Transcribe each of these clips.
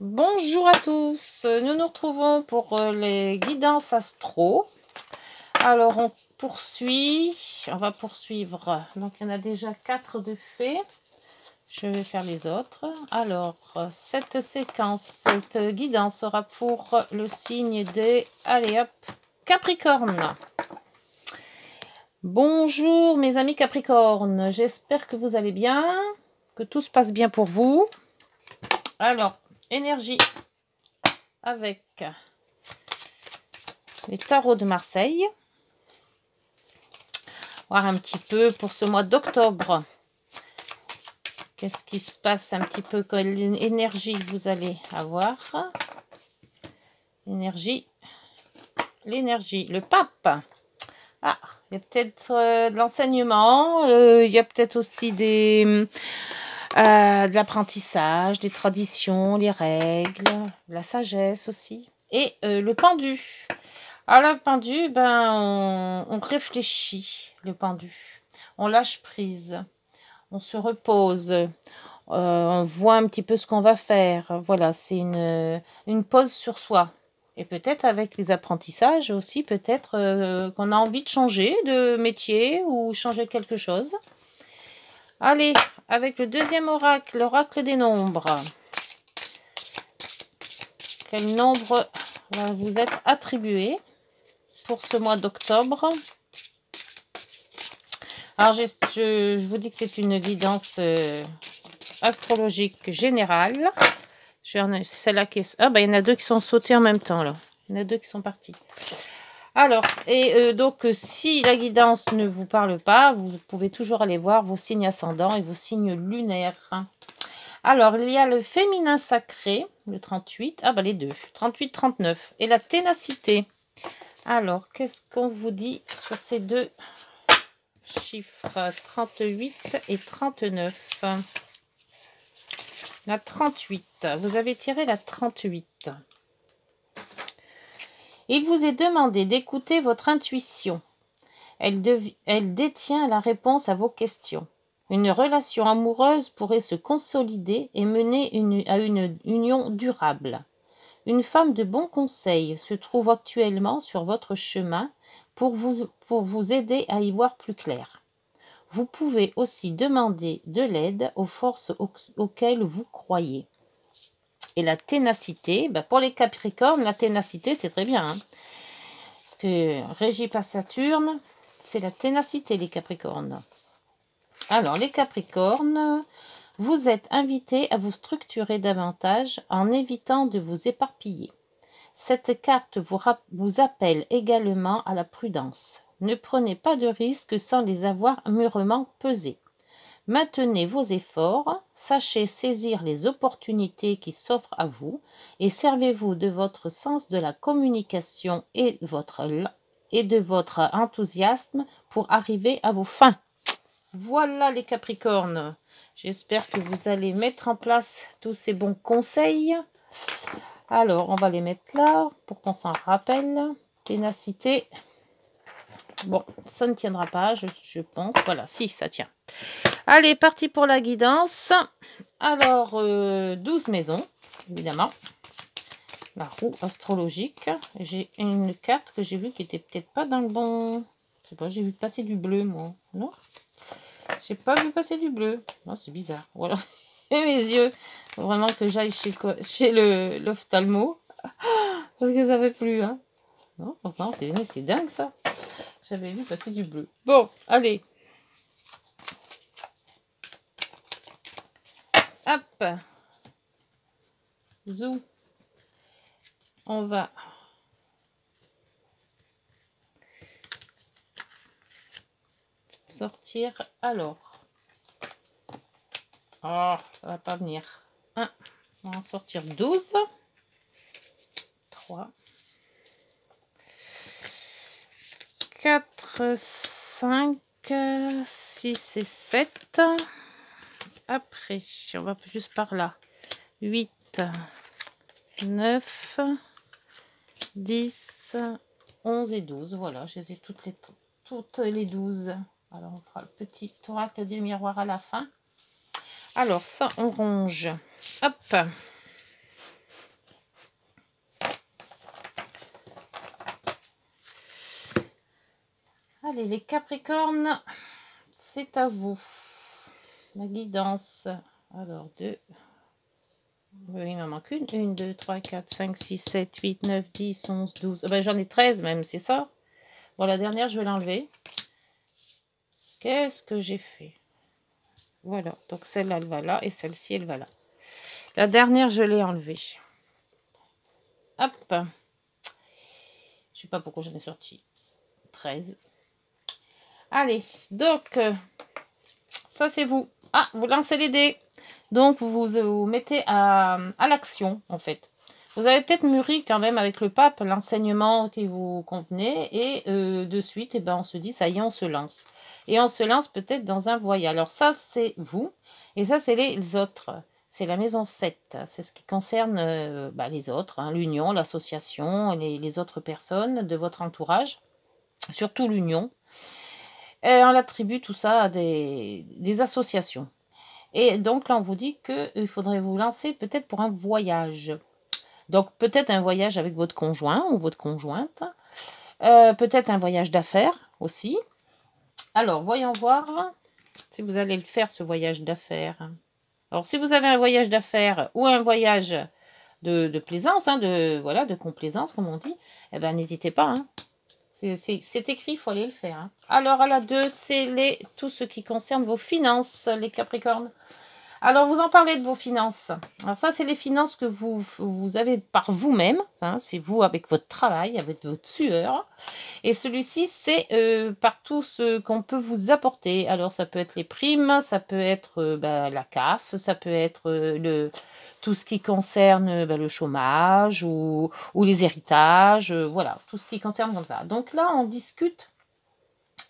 Bonjour à tous, nous nous retrouvons pour les guidances astro. Alors on poursuit, on va poursuivre. Donc il y en a déjà 4 de fait. Je vais faire les autres. Alors cette séquence, cette guidance sera pour le signe des, allez hop, Capricorne. Bonjour mes amis Capricorne, j'espère que vous allez bien, que tout se passe bien pour vous. Alors, énergie avec les tarots de Marseille. Voir un petit peu pour ce mois d'octobre. Qu'est-ce qui se passe un petit peu, quelle énergie vous allez avoir. L'énergie, l'énergie, le pape. Ah, il y a peut-être de l'enseignement, il y a peut-être aussi des... de l'apprentissage, des traditions, les règles, la sagesse aussi. Et le pendu. Alors le pendu, ben, on réfléchit, le pendu. On lâche prise, on se repose, on voit un petit peu ce qu'on va faire. Voilà, c'est une pause sur soi. Et peut-être avec les apprentissages aussi, peut-être qu'on a envie de changer de métier ou changer quelque chose. Allez, avec le deuxième oracle, l'oracle des nombres. Quel nombre va vous être attribué pour ce mois d'octobre? Alors, je vous dis que c'est une guidance astrologique générale. Celle-là qui est... Ah, ben, il y en a deux qui sont sautés en même temps, là. Il y en a deux qui sont partis. Alors, et donc, si la guidance ne vous parle pas, vous pouvez toujours aller voir vos signes ascendants et vos signes lunaires. Alors, il y a le féminin sacré, le 38, ah bah les deux, 38-39, et la ténacité. Alors, qu'est-ce qu'on vous dit sur ces deux chiffres, 38 et 39? La 38, vous avez tiré la 38. Il vous est demandé d'écouter votre intuition. Elle détient la réponse à vos questions. Une relation amoureuse pourrait se consolider et mener à une union durable. Une femme de bons conseils se trouve actuellement sur votre chemin pour vous aider à y voir plus clair. Vous pouvez aussi demander de l'aide aux forces auxquelles vous croyez. Et la ténacité, ben pour les Capricornes, la ténacité, c'est très bien. Hein, parce que régie par Saturne, c'est la ténacité, les Capricornes. Alors, les Capricornes, vous êtes invités à vous structurer davantage en évitant de vous éparpiller. Cette carte vous appelle également à la prudence. Ne prenez pas de risques sans les avoir mûrement pesés. Maintenez vos efforts, sachez saisir les opportunités qui s'offrent à vous et servez-vous de votre sens de la communication et de votre enthousiasme pour arriver à vos fins. Voilà les Capricornes. J'espère que vous allez mettre en place tous ces bons conseils. Alors, on va les mettre là pour qu'on s'en rappelle. Ténacité. Bon, ça ne tiendra pas, je pense. Voilà, si, ça tient. Allez, parti pour la guidance. Alors, 12 maisons, évidemment. La roue astrologique. J'ai une carte que j'ai vue qui n'était peut-être pas dans le bon... Je sais pas, j'ai vu passer du bleu, moi. Non? J'ai pas vu passer du bleu. Non, c'est bizarre. Voilà. Et mes yeux. Faut vraiment que j'aille chez l'ophtalmo. Parce que ça ne fait plus, hein. Non, enfin, c'est dingue, ça. J'avais vu passer du bleu. Bon, allez. Hop. Zou. On va. Sortir. Alors. Oh, ça va pas venir. 1. On va en sortir 12. 3. 4, 5, 6 et 7. Après, on va juste par là. 8, 9, 10, 11 et 12. Voilà, je les ai toutes les 12. Alors, on fera le petit oracle du miroir à la fin. Alors, ça, on ronge. Hop. Allez, les Capricornes, c'est à vous. La guidance. Alors, 2. Il m'en manque une. 1, 2, 3, 4, 5, 6, 7, 8, 9, 10, 11, 12. Ben, j'en ai 13 même, c'est ça. Bon, la dernière, je vais l'enlever. Qu'est-ce que j'ai fait? Voilà, donc celle-là, elle va là, et celle-ci, elle va là. La dernière, je l'ai enlevée. Hop. Je ne sais pas pourquoi j'en ai sorti 13. Allez, donc, ça c'est vous. Ah, vous lancez les dés. Donc, vous mettez à l'action, en fait. Vous avez peut-être mûri quand même avec le pape l'enseignement qui vous convenait. Et de suite, eh ben, on se dit, ça y est, on se lance. Et on se lance peut-être dans un voyage. Alors ça, c'est vous. Et ça, c'est les autres. C'est la maison 7. C'est ce qui concerne bah, les autres. Hein, l'union, l'association, les autres personnes de votre entourage. Surtout l'union. On attribue tout ça à des associations. Et donc là, on vous dit qu'il faudrait vous lancer peut-être pour un voyage. Donc peut-être un voyage avec votre conjoint ou votre conjointe. Peut-être un voyage d'affaires aussi. Alors, voyons voir si vous allez le faire, ce voyage d'affaires. Alors, si vous avez un voyage d'affaires ou un voyage de plaisance, hein, voilà, de complaisance, comme on dit, eh ben, n'hésitez pas. Hein. C'est écrit, il faut aller le faire. Hein. Alors, à la 2, c'est tout ce qui concerne vos finances, les Capricornes. Alors, vous en parlez de vos finances. Alors, ça, c'est les finances que vous avez par vous-même. Hein, c'est vous avec votre travail, avec votre sueur. Et celui-ci, c'est par tout ce qu'on peut vous apporter. Alors, ça peut être les primes, ça peut être la CAF, ça peut être tout ce qui concerne le chômage ou les héritages. Voilà, tout ce qui concerne comme ça. Donc là, on discute.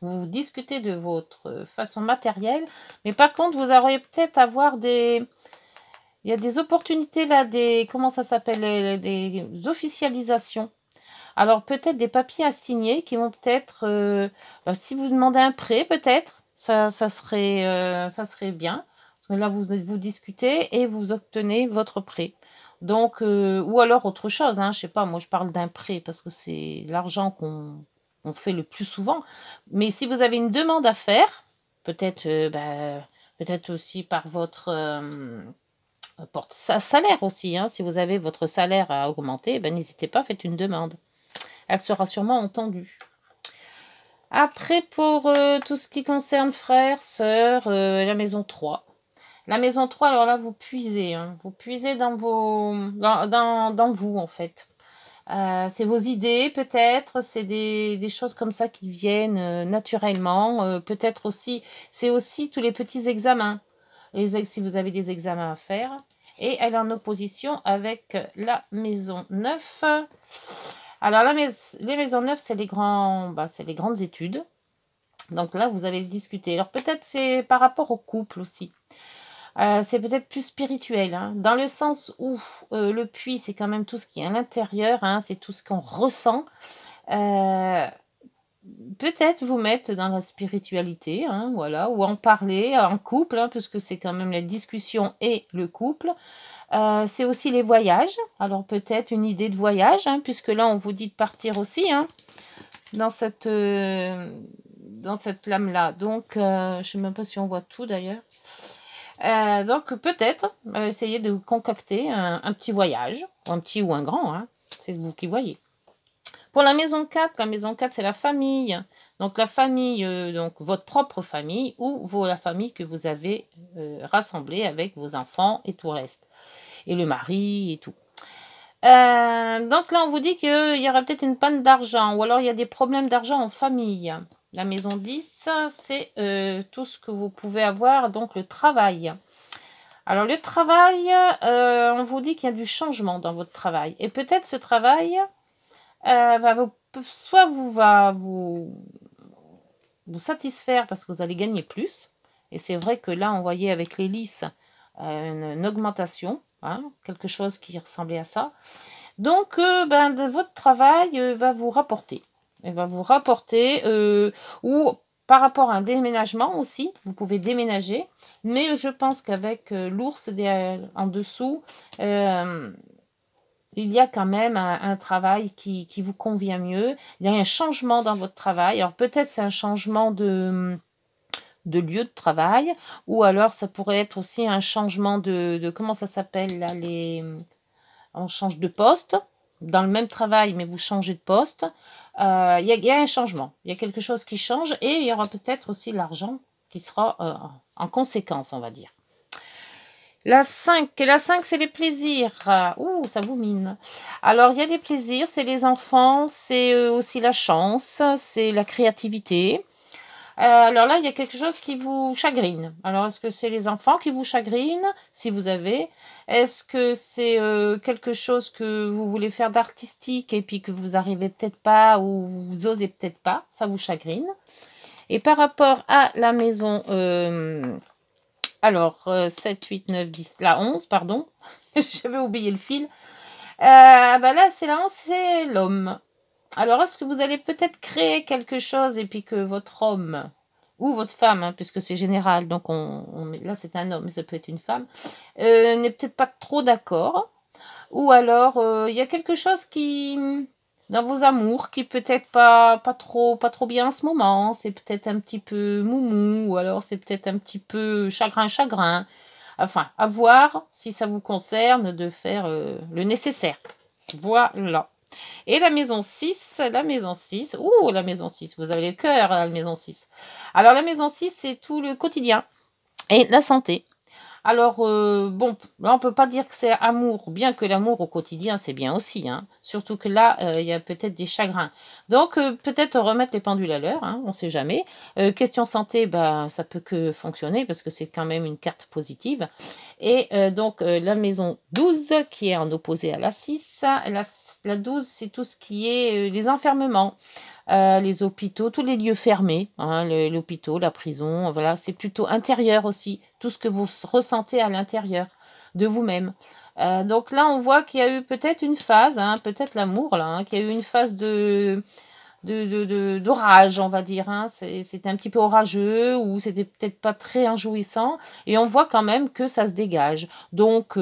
Vous discutez de votre façon matérielle, mais par contre, vous aurez peut-être à avoir il y a des opportunités là, comment ça s'appelle, des officialisations. Alors, peut-être des papiers à signer qui vont peut-être, si vous demandez un prêt, peut-être, ça serait bien. Parce que là, vous discutez et vous obtenez votre prêt. Donc, ou alors autre chose, hein, je ne sais pas, moi je parle d'un prêt parce que c'est l'argent qu'on fait le plus souvent, mais si vous avez une demande à faire, peut-être peut-être aussi par votre salaire aussi, hein, si vous avez votre salaire à augmenter, n'hésitez pas, faites une demande. Elle sera sûrement entendue. Après, pour tout ce qui concerne frères, sœurs, la maison 3. La maison 3, alors là, vous puisez. Hein, vous puisez dans vous, en fait. C'est vos idées peut-être, c'est des choses comme ça qui viennent naturellement, peut-être aussi, c'est aussi tous les petits examens, si vous avez des examens à faire, et elle est en opposition avec la maison 9, alors les maisons 9 c'est les grandes études, donc là vous avez discuté, alors peut-être c'est par rapport au couple aussi. C'est peut-être plus spirituel, hein, dans le sens où le puits, c'est quand même tout ce qui est à l'intérieur, hein, c'est tout ce qu'on ressent. Peut-être vous mettre dans la spiritualité, hein, voilà, ou en parler en couple, hein, puisque c'est quand même la discussion et le couple. C'est aussi les voyages, alors peut-être une idée de voyage, hein, puisque là on vous dit de partir aussi, hein, dans cette lame-là. Donc, je ne sais même pas si on voit tout d'ailleurs. Donc peut-être essayer de concocter un petit voyage, un petit ou un grand, hein, c'est vous qui voyez. Pour la maison 4, c'est la famille. Donc la famille, donc votre propre famille ou la famille que vous avez rassemblée avec vos enfants et tout le reste. Et le mari et tout. Donc là on vous dit qu'il y aura peut-être une panne d'argent ou alors il y a des problèmes d'argent en famille. La maison 10, c'est tout ce que vous pouvez avoir, donc le travail. Alors le travail, on vous dit qu'il y a du changement dans votre travail. Et peut-être ce travail, va vous satisfaire parce que vous allez gagner plus. Et c'est vrai que là, on voyait avec les lys une augmentation, hein, quelque chose qui ressemblait à ça. Donc votre travail va vous rapporter. Elle va vous rapporter, ou par rapport à un déménagement aussi, vous pouvez déménager, mais je pense qu'avec l'ours en dessous, il y a quand même un travail qui vous convient mieux. Il y a un changement dans votre travail. Alors peut-être c'est un changement de lieu de travail, ou alors ça pourrait être aussi un changement de comment ça s'appelle là, on change de poste, dans le même travail, mais vous changez de poste. Il y a un changement, il y a quelque chose qui change, et il y aura peut-être aussi l'argent qui sera en conséquence, on va dire. La 5, et la 5, c'est les plaisirs. Ouh, ça vous mine. Alors, il y a des plaisirs, c'est les enfants, c'est aussi la chance, c'est la créativité. Alors là, il y a quelque chose qui vous chagrine. Alors, est-ce que c'est les enfants qui vous chagrinent, si vous avez? Est-ce que c'est quelque chose que vous voulez faire d'artistique et puis que vous n'arrivez peut-être pas ou vous osez peut-être pas? Ça vous chagrine. Et par rapport à la maison... alors, 7, 8, 9, 10... La 11, pardon. J'avais oublié le fil. Bah là, c'est la 11, c'est l'homme. Alors, est-ce que vous allez peut-être créer quelque chose et puis que votre homme ou votre femme, hein, puisque c'est général, donc là c'est un homme, mais ça peut être une femme, n'est peut-être pas trop d'accord, ou alors il y a quelque chose qui, dans vos amours, qui peut-être pas trop bien en ce moment, c'est peut-être un petit peu moumou, ou alors c'est peut-être un petit peu chagrin, enfin, à voir si ça vous concerne de faire le nécessaire. Voilà. Et la maison 6, ouh, la maison 6, vous avez le cœur, la maison 6. Alors, la maison 6, c'est tout le quotidien et la santé. Alors, bon, là, on ne peut pas dire que c'est amour, bien que l'amour au quotidien, c'est bien aussi, hein. Surtout que là, il y a peut-être des chagrins. Donc, peut-être remettre les pendules à l'heure, hein, on ne sait jamais. Question santé, bah, ça ne peut que fonctionner, parce que c'est quand même une carte positive. Et donc, la maison 12, qui est en opposé à la 6. La 12, c'est tout ce qui est les enfermements. Les hôpitaux, tous les lieux fermés, hein, l'hôpital, la prison, voilà, c'est plutôt intérieur aussi, tout ce que vous ressentez à l'intérieur de vous-même. Donc là, on voit qu'il y a eu peut-être une phase, hein, peut-être l'amour, là, hein, qu'il y a eu une phase d'orage, on va dire, hein. C'était un petit peu orageux, ou c'était peut-être pas très réjouissant, et on voit quand même que ça se dégage. Donc,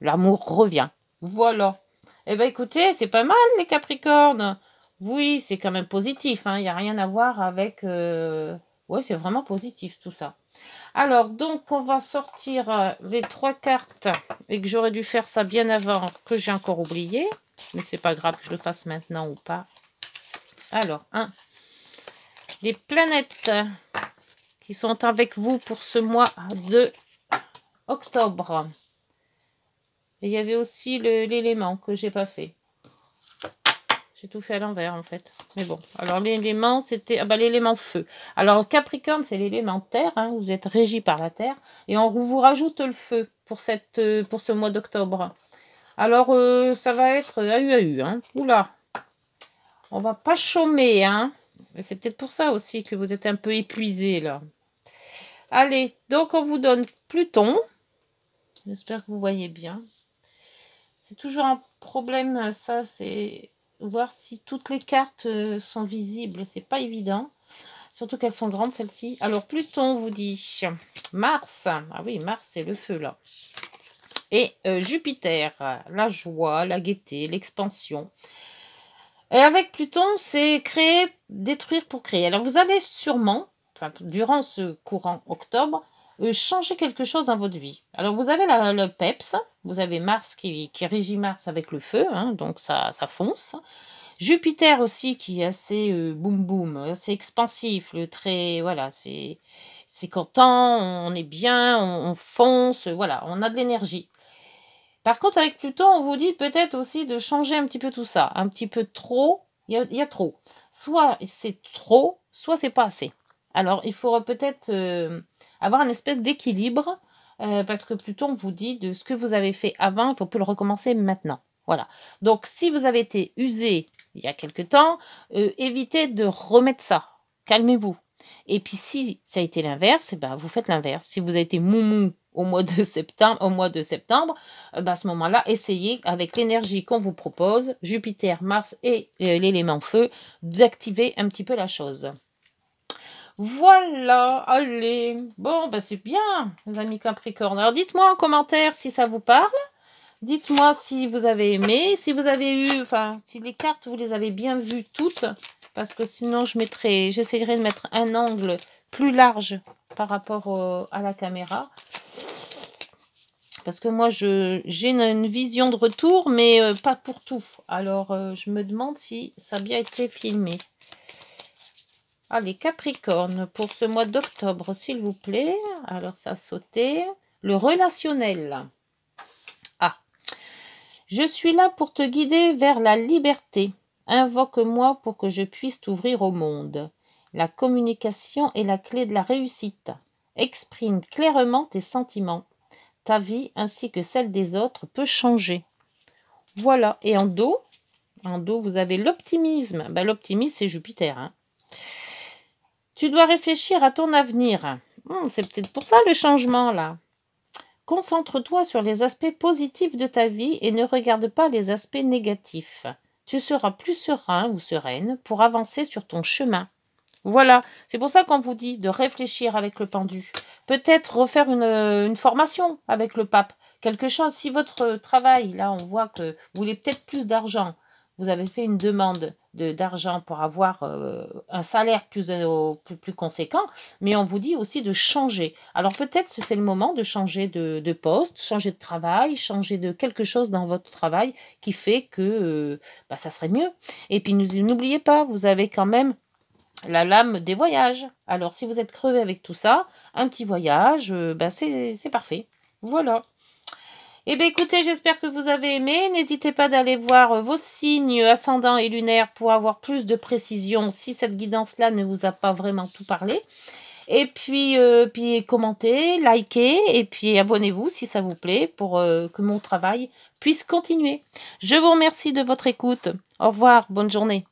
l'amour revient. Voilà. Eh bien, écoutez, c'est pas mal, les Capricornes. Oui, c'est quand même positif, hein. Il n'y a rien à voir avec... Oui, c'est vraiment positif tout ça. Alors, donc, on va sortir les trois cartes et que j'aurais dû faire ça bien avant, que j'ai encore oublié. Mais c'est pas grave que je le fasse maintenant ou pas. Alors, les planètes qui sont avec vous pour ce mois de octobre. Et il y avait aussi l'élément que j'ai pas fait. J'ai tout fait à l'envers, en fait. Mais bon, alors l'élément, c'était... Ah bah l'élément feu. Alors, Capricorne, c'est l'élément terre. Hein, vous êtes régi par la terre. Et on vous rajoute le feu pour ce mois d'octobre. Alors, ça va être AU. Hein. Oula. On va pas chômer. Hein. C'est peut-être pour ça aussi que vous êtes un peu épuisé, là. Allez, donc on vous donne Pluton. J'espère que vous voyez bien. C'est toujours un problème, ça, c'est... voir si toutes les cartes sont visibles, c'est pas évident, surtout qu'elles sont grandes celles-ci. Alors Pluton vous dit Mars, ah oui Mars c'est le feu là, et Jupiter, la joie, la gaieté, l'expansion. Et avec Pluton c'est créer, détruire pour créer. Alors vous allez sûrement, enfin, durant ce courant octobre, changer quelque chose dans votre vie. Alors vous avez le peps, vous avez Mars qui régit Mars avec le feu, hein, donc ça fonce. Jupiter aussi qui est assez boum boum, assez expansif, le trait, voilà, c'est content, on est bien, on fonce, voilà, on a de l'énergie. Par contre avec Pluton, on vous dit peut-être aussi de changer un petit peu tout ça, un petit peu trop, il y a trop. Soit c'est trop, soit c'est pas assez. Alors il faudra peut-être... avoir une espèce d'équilibre, parce que Pluton vous dit de ce que vous avez fait avant, il ne faut plus le recommencer maintenant. Voilà. Donc, si vous avez été usé il y a quelque temps, évitez de remettre ça. Calmez-vous. Et puis, si ça a été l'inverse, ben, vous faites l'inverse. Si vous avez été moumou au mois de septembre, ben, à ce moment-là, essayez, avec l'énergie qu'on vous propose, Jupiter, Mars et l'élément feu, d'activer un petit peu la chose. Voilà, allez. Bon, ben c'est bien, les amis Capricorne. Alors, dites-moi en commentaire si ça vous parle, Dites-moi si vous avez aimé, si vous avez eu, enfin, si les cartes, vous les avez bien vues toutes, parce que sinon, j'essayerai de mettre un angle plus large par rapport à la caméra. Parce que moi, j'ai une vision de retour, mais pas pour tout. Alors, je me demande si ça a bien été filmé. Allez, Capricorne, pour ce mois d'octobre, s'il vous plaît. Alors, ça a sauté. Le relationnel. Ah. Je suis là pour te guider vers la liberté. Invoque-moi pour que je puisse t'ouvrir au monde. La communication est la clé de la réussite. Exprime clairement tes sentiments. Ta vie ainsi que celle des autres peut changer. Voilà. Et en dos, vous avez l'optimisme. Ben, l'optimisme, c'est Jupiter. Hein. Tu dois réfléchir à ton avenir. C'est peut-être pour ça le changement, là. Concentre-toi sur les aspects positifs de ta vie et ne regarde pas les aspects négatifs. Tu seras plus serein ou sereine pour avancer sur ton chemin. Voilà, c'est pour ça qu'on vous dit de réfléchir avec le pendu. Peut-être refaire une formation avec le pape. Quelque chose, si votre travail, là on voit que vous voulez peut-être plus d'argent. Vous avez fait une demande d'argent pour avoir un salaire plus conséquent, mais on vous dit aussi de changer. Alors peut-être que c'est le moment de changer de poste, changer de travail, changer de quelque chose dans votre travail qui fait que bah, ça serait mieux. Et puis n'oubliez pas, vous avez quand même la lame des voyages. Alors si vous êtes crevé avec tout ça, un petit voyage, bah, c'est parfait. Voilà. Eh bien, écoutez, j'espère que vous avez aimé. N'hésitez pas d'aller voir vos signes ascendants et lunaires pour avoir plus de précision si cette guidance-là ne vous a pas vraiment tout parlé. Et puis, commentez, likez et puis abonnez-vous si ça vous plaît pour que mon travail puisse continuer. Je vous remercie de votre écoute. Au revoir, bonne journée.